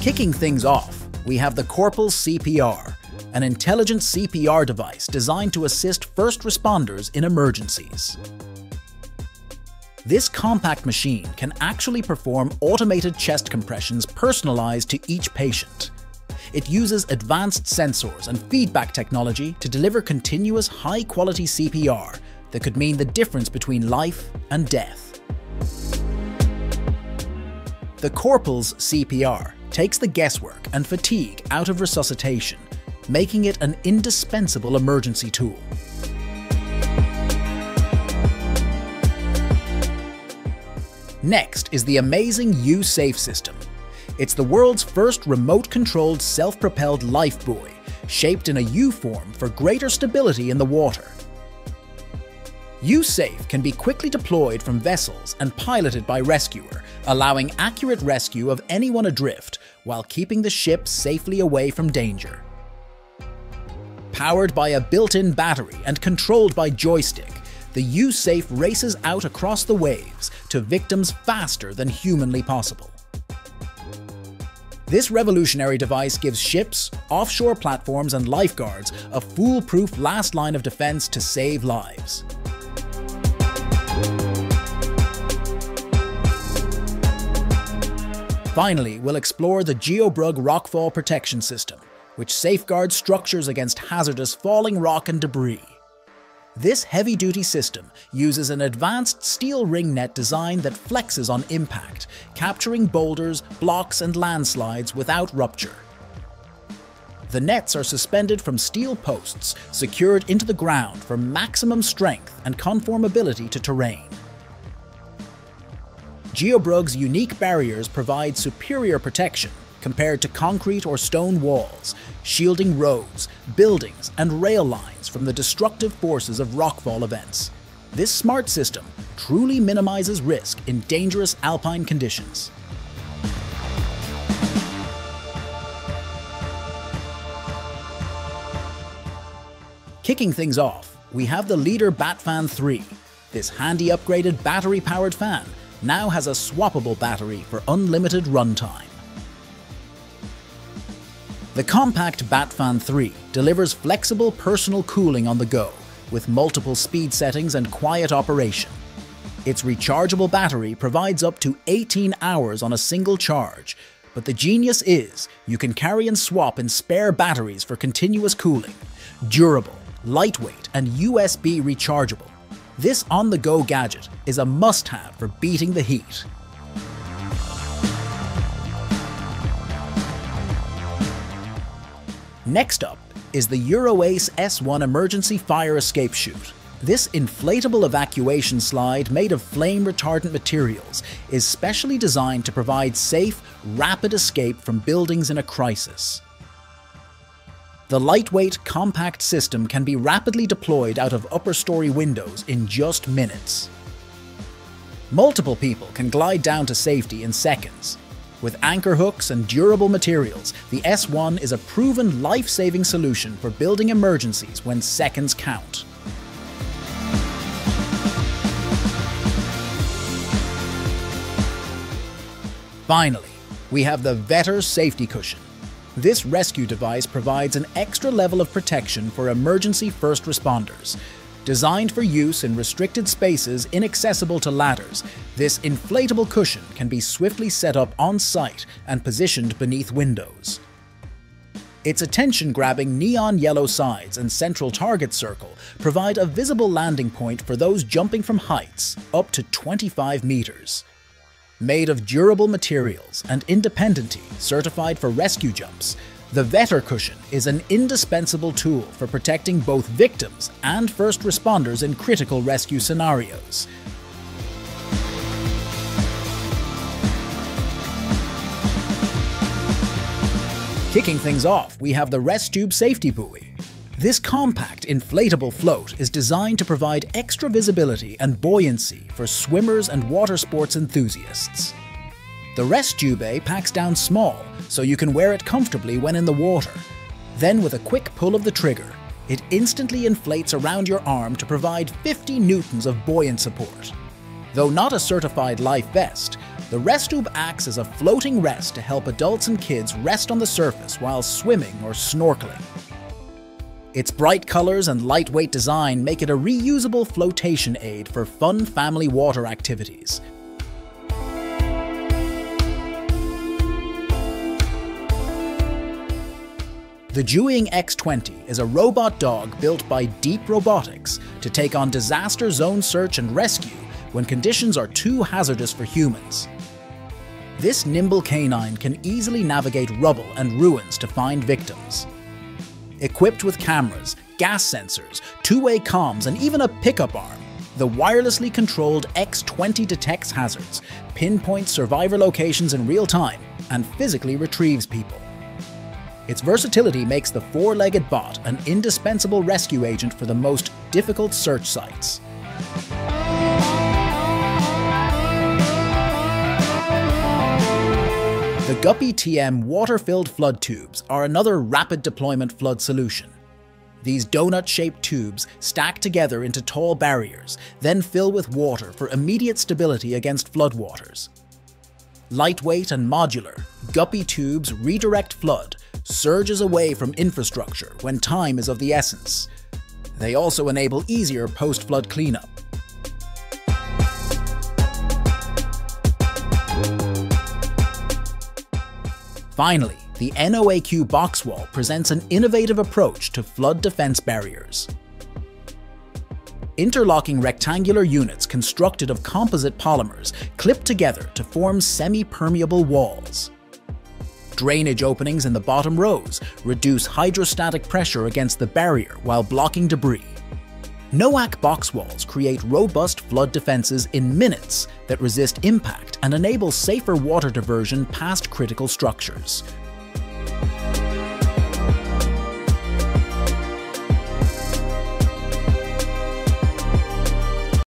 Kicking things off, we have the Corpuls CPR, an intelligent CPR device designed to assist first responders in emergencies. This compact machine can actually perform automated chest compressions personalized to each patient. It uses advanced sensors and feedback technology to deliver continuous, high-quality CPR that could mean the difference between life and death. The Corpuls CPR takes the guesswork and fatigue out of resuscitation, making it an indispensable emergency tool. Next is the amazing U-Safe system. It's the world's first remote-controlled, self-propelled lifebuoy, shaped in a U-form for greater stability in the water. U-Safe can be quickly deployed from vessels and piloted by rescuer, allowing accurate rescue of anyone adrift while keeping the ship safely away from danger. Powered by a built-in battery and controlled by joystick, the U-Safe races out across the waves to victims faster than humanly possible. This revolutionary device gives ships, offshore platforms, and lifeguards a foolproof last line of defense to save lives. Finally, we'll explore the Geobrugg rockfall protection system, which safeguards structures against hazardous falling rock and debris. This heavy-duty system uses an advanced steel ring net design that flexes on impact, capturing boulders, blocks, and landslides without rupture. The nets are suspended from steel posts, secured into the ground for maximum strength and conformability to terrain. Geobrugg's unique barriers provide superior protection compared to concrete or stone walls, shielding roads, buildings, and rail lines from the destructive forces of rockfall events. This smart system truly minimizes risk in dangerous alpine conditions. Kicking things off, we have the Leader BATFAN 3. This handy upgraded battery-powered fan now has a swappable battery for unlimited runtime. The compact BATFAN 3 delivers flexible personal cooling on the go, with multiple speed settings and quiet operation. Its rechargeable battery provides up to 18 hours on a single charge, but the genius is you can carry and swap in spare batteries for continuous cooling. Durable, lightweight, and USB rechargeable, this on-the-go gadget is a must-have for beating the heat. Next up is the EUROACE S1 Emergency Fire Escape Chute. This inflatable evacuation slide made of flame-retardant materials is specially designed to provide safe, rapid escape from buildings in a crisis. The lightweight, compact system can be rapidly deployed out of upper-story windows in just minutes. Multiple people can glide down to safety in seconds. With anchor hooks and durable materials, the S1 is a proven life-saving solution for building emergencies when seconds count. Finally, we have the Vetter Safety Cushion. This rescue device provides an extra level of protection for emergency first responders. Designed for use in restricted spaces inaccessible to ladders, this inflatable cushion can be swiftly set up on-site and positioned beneath windows. Its attention-grabbing neon yellow sides and central target circle provide a visible landing point for those jumping from heights up to 25 meters. Made of durable materials and independently certified for rescue jumps, the Vetter Cushion is an indispensable tool for protecting both victims and first responders in critical rescue scenarios. Kicking things off, we have the Restube safety buoy. This compact, inflatable float is designed to provide extra visibility and buoyancy for swimmers and water sports enthusiasts. The Restube packs down small, so you can wear it comfortably when in the water. Then, with a quick pull of the trigger, it instantly inflates around your arm to provide 50 newtons of buoyant support. Though not a certified life vest, The Restube acts as a floating rest to help adults and kids rest on the surface while swimming or snorkeling. Its bright colors and lightweight design make it a reusable flotation aid for fun family water activities. The Jueying X20 is a robot dog built by Deep Robotics to take on disaster zone search and rescue when conditions are too hazardous for humans. This nimble canine can easily navigate rubble and ruins to find victims. Equipped with cameras, gas sensors, two-way comms, and even a pickup arm, the wirelessly controlled X20 detects hazards, pinpoints survivor locations in real time, and physically retrieves people. Its versatility makes the four-legged bot an indispensable rescue agent for the most difficult search sites. The Guppy TM water-filled flood tubes are another rapid deployment flood solution. These donut-shaped tubes stack together into tall barriers, then fill with water for immediate stability against floodwaters. Lightweight and modular, Guppy tubes redirect flood, surges away from infrastructure when time is of the essence. They also enable easier post-flood cleanup. Finally, the NOAQ Boxwall presents an innovative approach to flood defense barriers. Interlocking rectangular units constructed of composite polymers clip together to form semi-permeable walls. Drainage openings in the bottom rows reduce hydrostatic pressure against the barrier while blocking debris. NOAQ box walls create robust flood defenses in minutes that resist impact and enable safer water diversion past critical structures.